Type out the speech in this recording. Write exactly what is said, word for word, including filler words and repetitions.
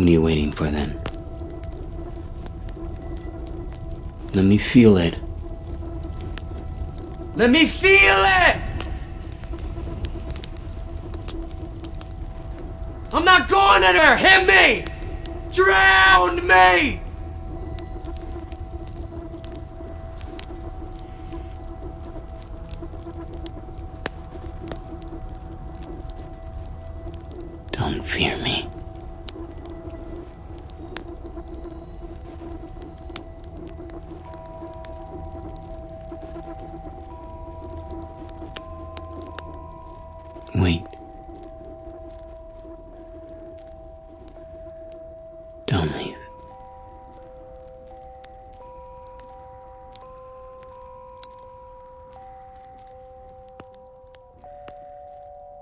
What are you waiting for then? Let me feel it. Let me feel it! I'm not going at her! Hit me! Drown me! Don't fear me. Wait.